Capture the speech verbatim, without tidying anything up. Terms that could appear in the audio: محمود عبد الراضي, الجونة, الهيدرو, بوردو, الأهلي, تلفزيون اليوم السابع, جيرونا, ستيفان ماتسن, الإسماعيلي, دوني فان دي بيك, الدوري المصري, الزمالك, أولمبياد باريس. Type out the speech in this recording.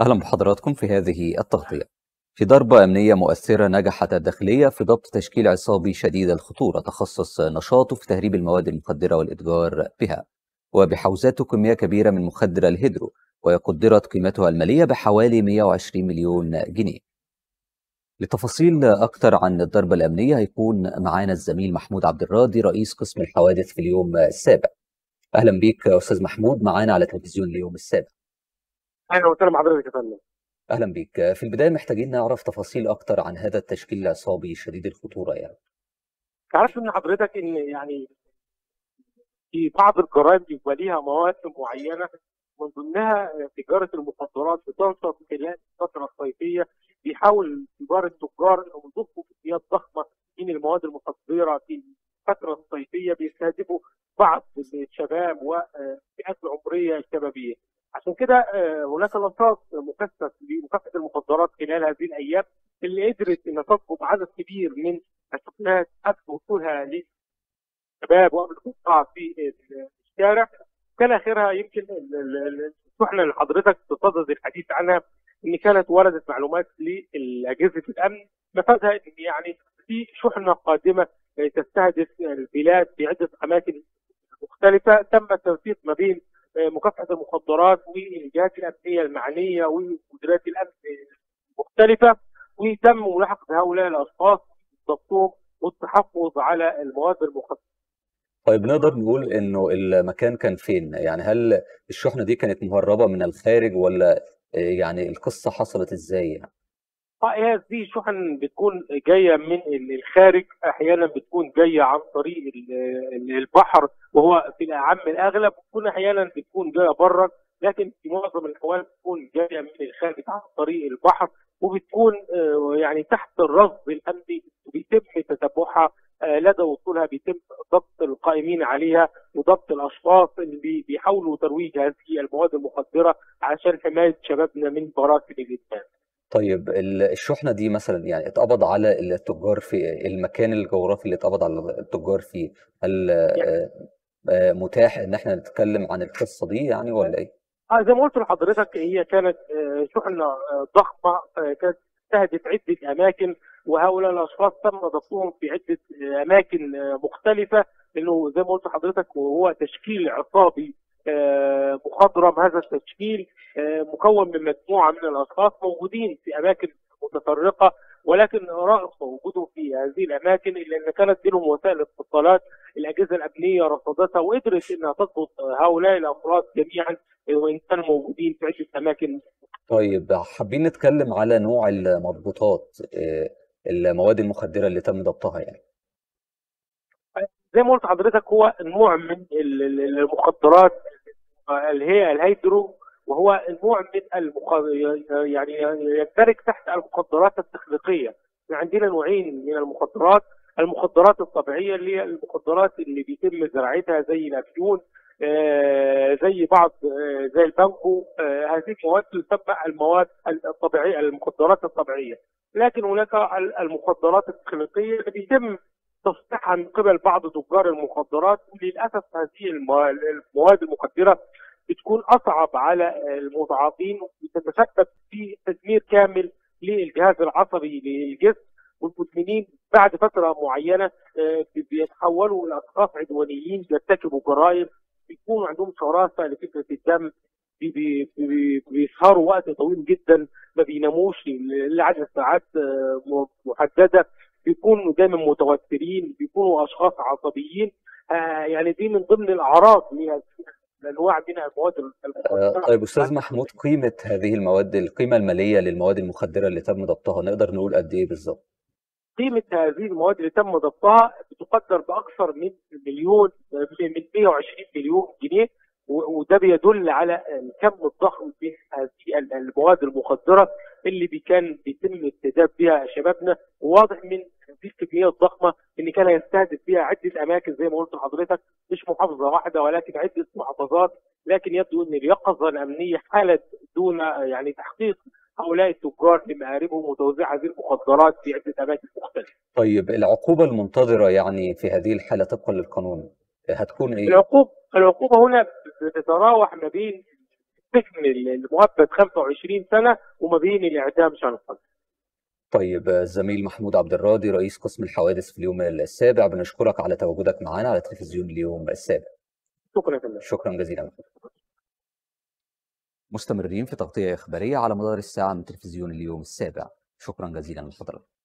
أهلا بحضراتكم في هذه التغطية. في ضربة أمنية مؤثرة نجحت الداخلية في ضبط تشكيل عصابي شديد الخطورة تخصص نشاطه في تهريب المواد المخدرة والإتجار بها، وبحوزاته كمية كبيرة من مخدر الهيدرو، وقدرت قيمتها المالية بحوالي مئة وعشرين مليون جنيه. لتفاصيل أكتر عن الضربة الأمنية هيكون معانا الزميل محمود عبد الراضي رئيس قسم الحوادث في اليوم السابع. أهلا بيك أستاذ محمود معانا على تلفزيون اليوم السابع. أهلا وسهلا بحضرتك يا فندم. أهلا بيك. في البداية محتاجين نعرف تفاصيل أكتر عن هذا التشكيل العصابي شديد الخطورة. يعني تعرف إن حضرتك إن يعني في بعض الجرائم بيبقى ليها مواسم معينة، من ضمنها تجارة المخدرات بتنشط خلال الفترة الصيفية. بيحاول كبار التجار إنهم يضخوا كميات ضخمة من المواد المخدرة في الفترة الصيفية، بيستهدفوا بعض الشباب وفئات العمرية الشبابية. عشان كده هناك نشاط مكثف لمكافحة المخدرات خلال هذه الأيام اللي قدرت إنها تضبط عدد كبير من الشحنات قبل وصولها للشباب وقبل وقوعها في الشارع. كان آخرها يمكن الشحنة اللي حضرتك تصدد الحديث عنها، إن كانت وردت معلومات لأجهزة الأمن مفادها إن يعني في شحنة قادمة تستهدف البلاد في عدة أماكن مختلفة. تم التنسيق ما بين مكافحة المخدرات والجهات الأمنية المعنية ومديريات الأمن المختلفة، وتم ملاحقة هؤلاء الأشخاص ضبطهم والتحفظ على المواد المخدرة. طيب نقدر نقول إنه المكان كان فين؟ يعني هل الشحنة دي كانت مهربة من الخارج ولا يعني القصة حصلت إزاي؟ يعني اه دي شحن بتكون جايه من الخارج، احيانا بتكون جايه عن طريق البحر وهو في العام الاغلب، وتكون احيانا بتكون جايه بره، لكن في معظم الاحوال بتكون جايه من الخارج عن طريق البحر، وبتكون يعني تحت الرصد الامني، وبيتم تتبعها لدى وصولها، بيتم ضبط القائمين عليها وضبط الاشخاص اللي بيحاولوا ترويج هذه المواد المخدره عشان حمايه شبابنا من براثن الادمان. طيب الشحنه دي مثلا يعني اتقبض على التجار في المكان الجغرافي اللي اتقبض على التجار فيه، هل متاح ان احنا نتكلم عن القصه دي يعني ولا ايه؟ اه زي ما قلت لحضرتك هي كانت شحنه ضخمه، كانت تستهدف عده اماكن، وهؤلاء الاشخاص تم ضبطهم في عده اماكن مختلفه، لانه زي ما قلت لحضرتك وهو تشكيل عصابي مخضرم. هذا التشكيل مكون من مجموعه من الاشخاص موجودين في اماكن متفرقه، ولكن رغم وجودهم في هذه الاماكن الا ان كانت لهم وسائل اتصالات، الاجهزه الامنيه رصدتها وقدرت انها تضبط هؤلاء الافراد جميعا وان كانوا موجودين في عده اماكن. طيب حابين نتكلم على نوع المضبوطات المواد المخدره اللي تم ضبطها. يعني زي ما قلت حضرتك هو نوع من المخدرات اللي هي الهيدرو، وهو نوع من المخ... يعني يندرج تحت المخدرات التخليقيه. عندنا نوعين من المخدرات، المخدرات الطبيعيه اللي هي المخدرات اللي بيتم زراعتها زي الافيون، آه زي بعض آه زي البانكو، آه هذه المواد تسمى المواد الطبيعيه المخدرات الطبيعيه. لكن هناك المخدرات التخليقيه اللي بيتم تصنيعها من قبل بعض تجار المخدرات، وللاسف هذه المواد المخدره بتكون اصعب على المتعاطين وتتسبب في تدمير كامل للجهاز العصبي للجسم، والمدمنين بعد فتره معينه بيتحولوا لاشخاص عدوانيين بيرتكبوا جرائم، بيكون عندهم شراسه لفكره الدم، بيسهروا وقت طويل جدا، ما بيناموش الا عدد ساعات محدده، بيكونوا دايما متوترين، بيكونوا اشخاص عصبيين. آه يعني دي من ضمن الاعراض لانواع من المواد المخدره. طيب استاذ محمود، قيمه هذه المواد، القيمه الماليه للمواد المخدره اللي تم ضبطها نقدر نقول قد ايه بالظبط؟ قيمه هذه المواد اللي تم ضبطها بتقدر باكثر من مليون من مئة وعشرين مليون جنيه، وده بيدل على الكم الضخم من هذه المواد المخدره اللي كان بيتم استهداف بها شبابنا. وواضح من دي الكميه الضخمه ان كان هيستهدف بها عده اماكن زي ما قلت لحضرتك، مش محافظه واحده ولكن عده محافظات، لكن يبدو ان اليقظه الامنيه حالت دون يعني تحقيق هؤلاء التجار لمآربهم وتوزيع هذه المخدرات في عده اماكن مختلفه. طيب العقوبه المنتظره يعني في هذه الحاله طبقا للقانون هتكون ايه؟ العقوبه العقوبه هنا بتتراوح ما بين السجن المؤبد خمسة وعشرين سنه وما بين الاعدام شرفا. طيب الزميل محمود عبد الراضي رئيس قسم الحوادث في اليوم السابع، بنشكرك على تواجدك معانا على تلفزيون اليوم السابع. شكرا لك. شكرا جزيلا. مستمرين في تغطية إخبارية على مدار الساعة من تلفزيون اليوم السابع، شكرا جزيلا لحضرتك.